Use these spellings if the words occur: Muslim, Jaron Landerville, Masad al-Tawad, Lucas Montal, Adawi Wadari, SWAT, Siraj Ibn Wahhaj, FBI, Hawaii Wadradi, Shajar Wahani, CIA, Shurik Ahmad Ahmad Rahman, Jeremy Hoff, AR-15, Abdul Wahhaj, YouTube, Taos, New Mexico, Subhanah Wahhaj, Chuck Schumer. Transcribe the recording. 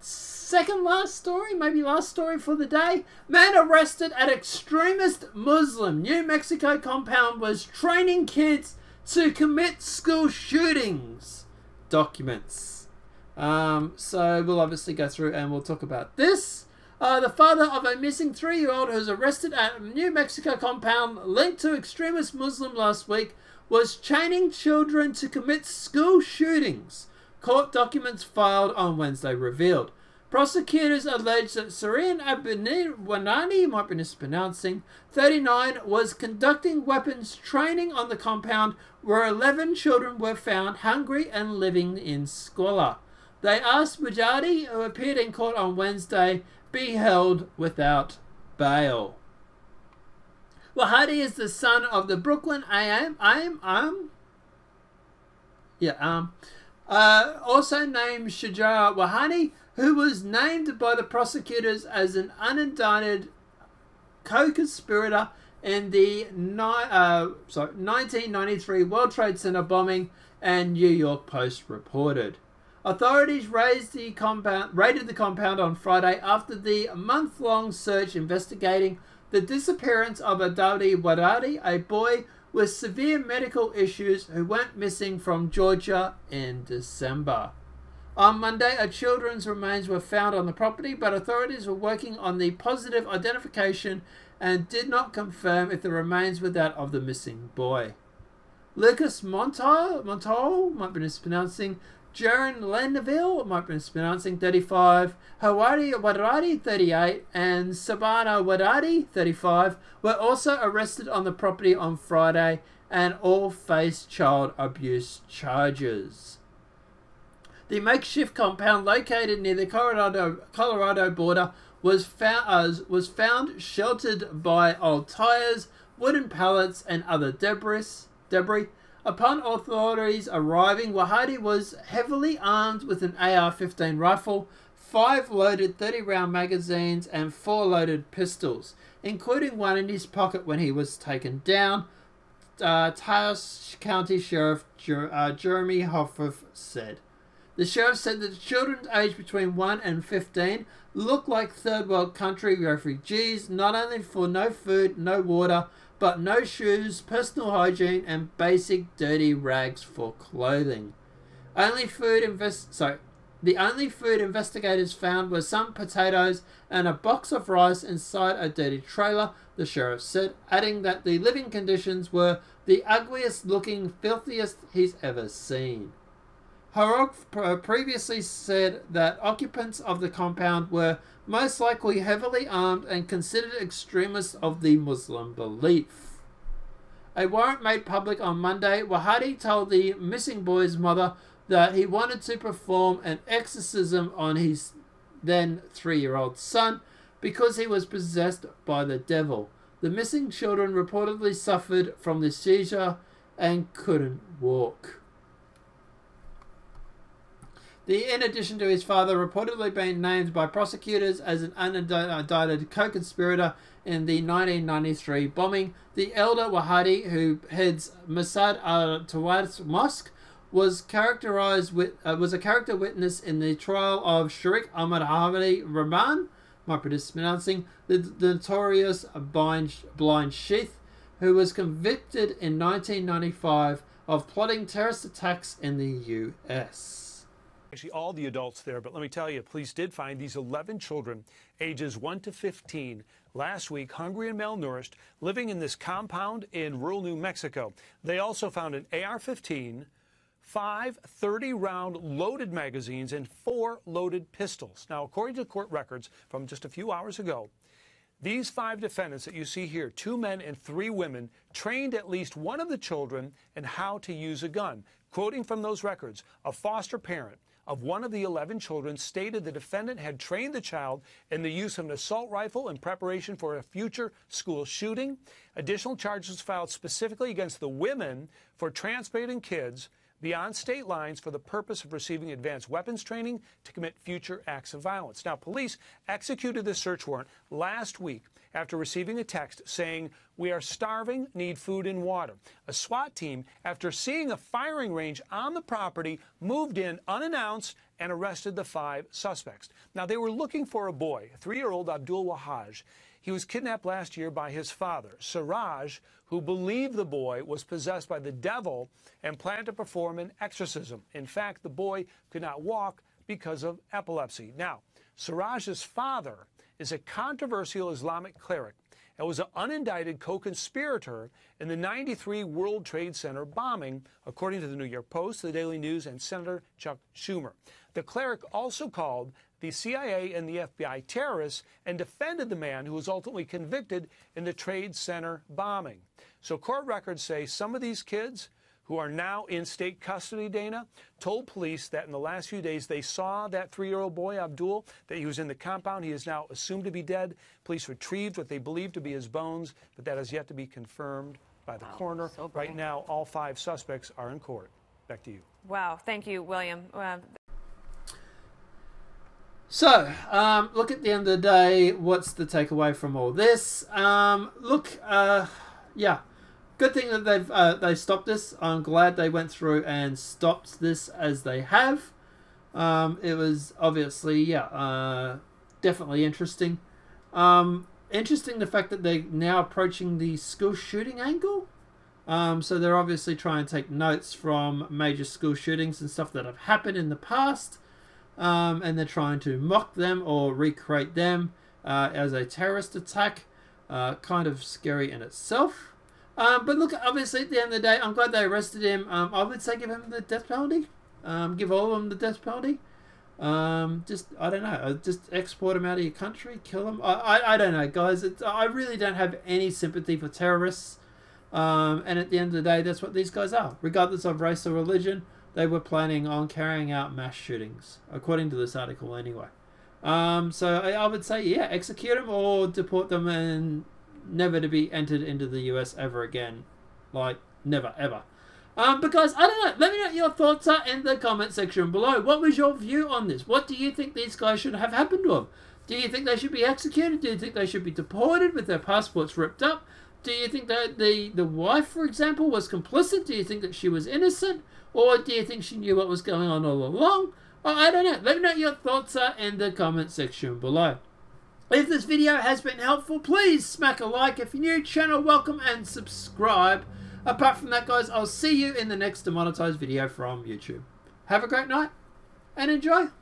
second last story, maybe last story for the day. Man arrested at extremist Muslim New Mexico compound was training kids to commit school shootings. Documents. So we'll obviously go through and we'll talk about this. The father of a missing 3-year-old who was arrested at a New Mexico compound linked to extremist Muslim last week was training children to commit school shootings. Court documents filed on Wednesday revealed. Prosecutors alleged that Siraj Ibn Wahhaj, might be mispronouncing, 39, was conducting weapons training on the compound where 11 children were found hungry and living in squalor. They asked Wadradi, who appeared in court on Wednesday, be held without bail. Wahhaj is the son of the Brooklyn also named Shajar Wahani, who was named by the prosecutors as an unindicted co-conspirator in the 1993 World Trade Center bombing, and New York Post reported. Authorities raided the compound on Friday after the month-long search investigating the disappearance of Adawi Wadari, a boy with severe medical issues who went missing from Georgia in December. On Monday, a children's remains were found on the property, but authorities were working on the positive identification and did not confirm if the remains were that of the missing boy. Lucas Montal, might be mispronouncing, Jaron Landerville, might be mispronouncing, 35, Hawaii Wadradi, 38, and Subhanah Wahhaj, 35, were also arrested on the property on Friday and all faced child abuse charges. The makeshift compound located near the Colorado border was found sheltered by old tires, wooden pallets, and other debris. Upon authorities arriving, Wahhaj was heavily armed with an AR-15 rifle, 5 loaded 30-round magazines, and 4 loaded pistols, including one in his pocket when he was taken down, Taos County Sheriff Jeremy Hoff said. The sheriff said that the children aged between 1 and 15 look like third world country refugees, not only for no food, no water, but no shoes, personal hygiene, and basic dirty rags for clothing. The only food investigators found were some potatoes and a box of rice inside a dirty trailer, the sheriff said, adding that the living conditions were the ugliest looking, filthiest he's ever seen. Harok previously said that occupants of the compound were most likely heavily armed and considered extremists of the Muslim belief. A warrant made public on Monday, Wahhaj told the missing boy's mother that he wanted to perform an exorcism on his then 3-year-old son because he was possessed by the devil. The missing children reportedly suffered from the seizure and couldn't walk. In addition to his father reportedly being named by prosecutors as an unindicted co-conspirator in the 1993 bombing, the elder Wahhaj, who heads Masad al-Tawad mosque, was a character witness in the trial of Shurik Ahmad Ahmad Rahman, might be mispronouncing, the notorious blind sheikh, who was convicted in 1995 of plotting terrorist attacks in the US. Actually, all the adults there, but let me tell you, police did find these 11 children, ages 1 to 15, last week, hungry and malnourished, living in this compound in rural New Mexico. They also found an AR-15, 5 30-round loaded magazines, and 4 loaded pistols. Now, according to court records from just a few hours ago, these 5 defendants that you see here, 2 men and 3 women, trained at least one of the children in how to use a gun. Quoting from those records, a foster parent of one of the 11 children stated the defendant had trained the child in the use of an assault rifle in preparation for a future school shooting. Additional charges filed specifically against the women for transporting kids beyond state lines for the purpose of receiving advanced weapons training to commit future acts of violence. Now, police executed this search warrant last week after receiving a text saying, "We are starving, need food and water." A SWAT team, after seeing a firing range on the property, moved in unannounced and arrested the 5 suspects. Now, they were looking for a boy, 3-year-old Abdul Wahhaj. He was kidnapped last year by his father, Siraj, who believed the boy was possessed by the devil and planned to perform an exorcism. In fact, the boy could not walk because of epilepsy. Now, Siraj's father is a controversial Islamic cleric and was an unindicted co-conspirator in the 93 World Trade Center bombing, according to the New York Post, the Daily News, and Senator Chuck Schumer. The cleric also called the CIA and the FBI terrorists and defended the man who was ultimately convicted in the Trade Center bombing. So court records say some of these kids who are now in state custody, Dana, told police that in the last few days they saw that 3-year-old boy, Abdul, that he was in the compound. He is now assumed to be dead. Police retrieved what they believed to be his bones, but that has yet to be confirmed by the coroner. So right now, all 5 suspects are in court. Back to you. Wow. Thank you, William. So, look, at the end of the day, what's the takeaway from all this? Yeah, good thing that they've stopped this. I'm glad they went through and stopped this as they have. It was obviously, yeah, definitely interesting. Interesting the fact that they're now approaching the school shooting angle. So they're obviously trying to take notes from major school shootings and stuff that have happened in the past. And they're trying to mock them or recreate them as a terrorist attack. Kind of scary in itself. But look, obviously at the end of the day, I'm glad they arrested him. I would say give him the death penalty. Give all of them the death penalty. Just, I don't know, just export them out of your country, kill them. I don't know, guys. I really don't have any sympathy for terrorists. And at the end of the day, that's what these guys are. Regardless of race or religion, they were planning on carrying out mass shootings, according to this article anyway. So I would say, yeah, execute them or deport them and never to be entered into the US ever again. Like, never, ever. But guys, I don't know. Let me know what your thoughts are in the comment section below. What was your view on this? What do you think these guys should have happened to them? Do you think they should be executed? Do you think they should be deported with their passports ripped up? Do you think that the wife, for example, was complicit? Do you think that she was innocent? Or do you think she knew what was going on all along? Well, I don't know. Let me know what your thoughts are in the comment section below. If this video has been helpful, please smack a like. If you're new, channel, welcome and subscribe. Apart from that, guys, I'll see you in the next demonetized video from YouTube. Have a great night and enjoy.